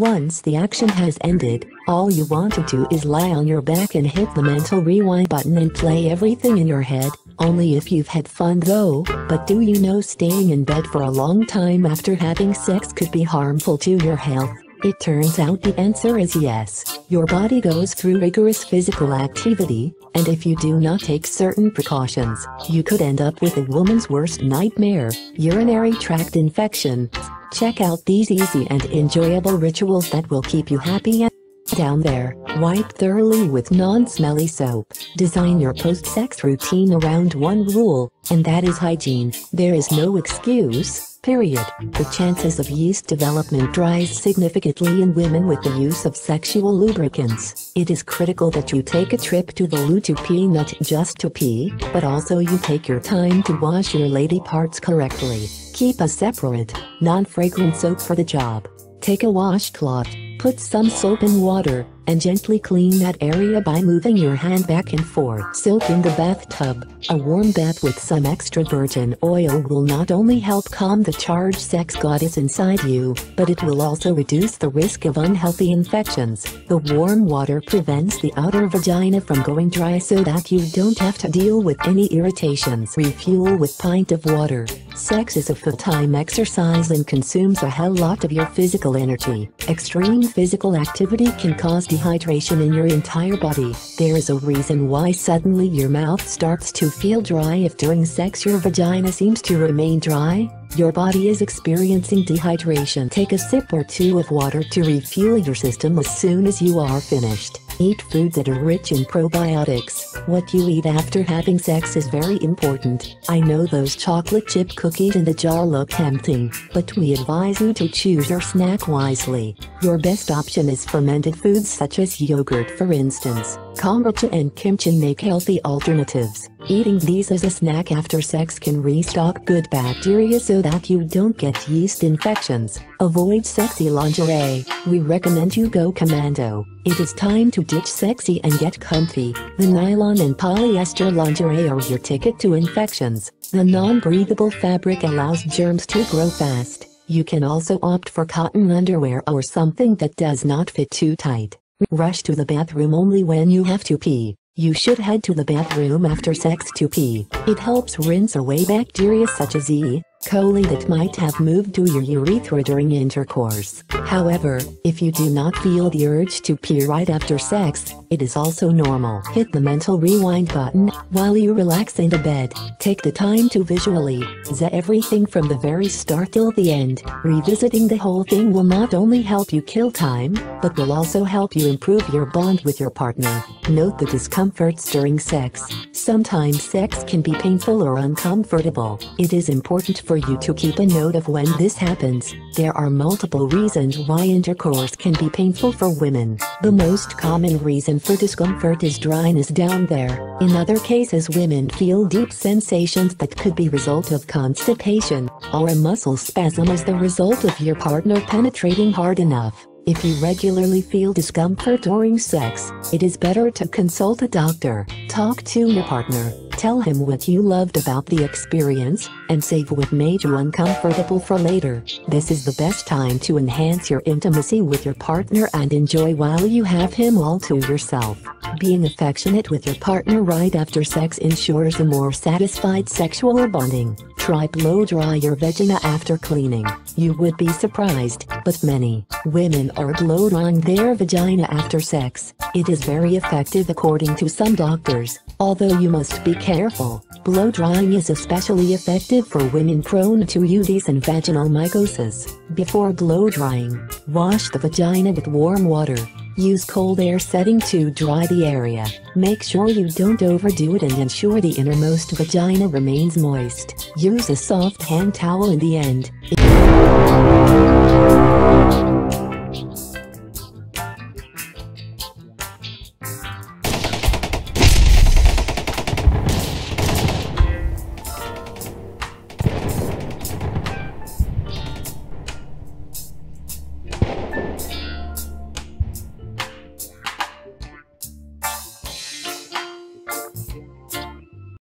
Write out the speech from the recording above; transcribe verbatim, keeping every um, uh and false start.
Once the action has ended, all you want to do is lie on your back and hit the mental rewind button and play everything in your head. Only if you've had fun though, but do you know staying in bed for a long time after having sex could be harmful to your health? It turns out the answer is yes. Your body goes through rigorous physical activity, and if you do not take certain precautions, you could end up with a woman's worst nightmare, urinary tract infection. Check out these easy and enjoyable rituals that will keep you happy and down there. Wipe thoroughly with non-smelly soap. Design your post-sex routine around one rule, and that is hygiene. There is no excuse, period. The chances of yeast development rise significantly in women with the use of sexual lubricants. It is critical that you take a trip to the loo to pee, not just to pee, but also you take your time to wash your lady parts correctly. Keep a separate, non-fragrant soap for the job. Take a washcloth. Put some soap in water, and gently clean that area by moving your hand back and forth. Soak in the bathtub. A warm bath with some extra virgin oil will not only help calm the charged sex goddess inside you, but it will also reduce the risk of unhealthy infections. The warm water prevents the outer vagina from going dry so that you don't have to deal with any irritations. Refuel with pint of water. Sex is a full-time exercise and consumes a hell lot of your physical energy. Extreme physical activity can cause dehydration in your entire body. There is a reason why suddenly your mouth starts to feel dry if during sex your vagina seems to remain dry. Your body is experiencing dehydration. Take a sip or two of water to refuel your system as soon as you are finished. Eat foods that are rich in probiotics. What you eat after having sex is very important. I know those chocolate chip cookies in the jar look tempting, but we advise you to choose your snack wisely. Your best option is fermented foods such as yogurt, for instance. Kombucha and kimchi make healthy alternatives. Eating these as a snack after sex can restock good bacteria so that you don't get yeast infections. Avoid sexy lingerie. We recommend you go commando. It is time to ditch sexy and get comfy. The nylon and polyester lingerie are your ticket to infections. The non-breathable fabric allows germs to grow fast. You can also opt for cotton underwear or something that does not fit too tight. Rush to the bathroom only when you have to pee. You should head to the bathroom after sex to pee. It helps rinse away bacteria such as E coli that might have moved to your urethra during intercourse. However, if you do not feel the urge to pee right after sex, it is also normal. Hit the mental rewind button while you relax in the bed. Take the time to visually see everything from the very start till the end. Revisiting the whole thing will not only help you kill time, but will also help you improve your bond with your partner. Note the discomforts during sex. Sometimes sex can be painful or uncomfortable. It is important for you to keep a note of when this happens. There are multiple reasons why intercourse can be painful for women. The most common reason for discomfort is dryness down there. In other cases, women feel deep sensations that could be result of constipation, or a muscle spasm as the result of your partner penetrating hard enough. If you regularly feel discomfort during sex, it is better to consult a doctor. Talk to your partner, tell him what you loved about the experience, and save what made you uncomfortable for later. This is the best time to enhance your intimacy with your partner and enjoy while you have him all to yourself. Being affectionate with your partner right after sex ensures a more satisfied sexual bonding. Try blow dry your vagina after cleaning. You would be surprised, but many women are blow drying their vagina after sex. It is very effective according to some doctors, although you must be careful. Blow drying is especially effective for women prone to U T Is and vaginal mycosis. Before blow drying, wash the vagina with warm water. Use cold air setting to dry the area. Make sure you don't overdo it and ensure the innermost vagina remains moist. Use a soft hand towel in the end.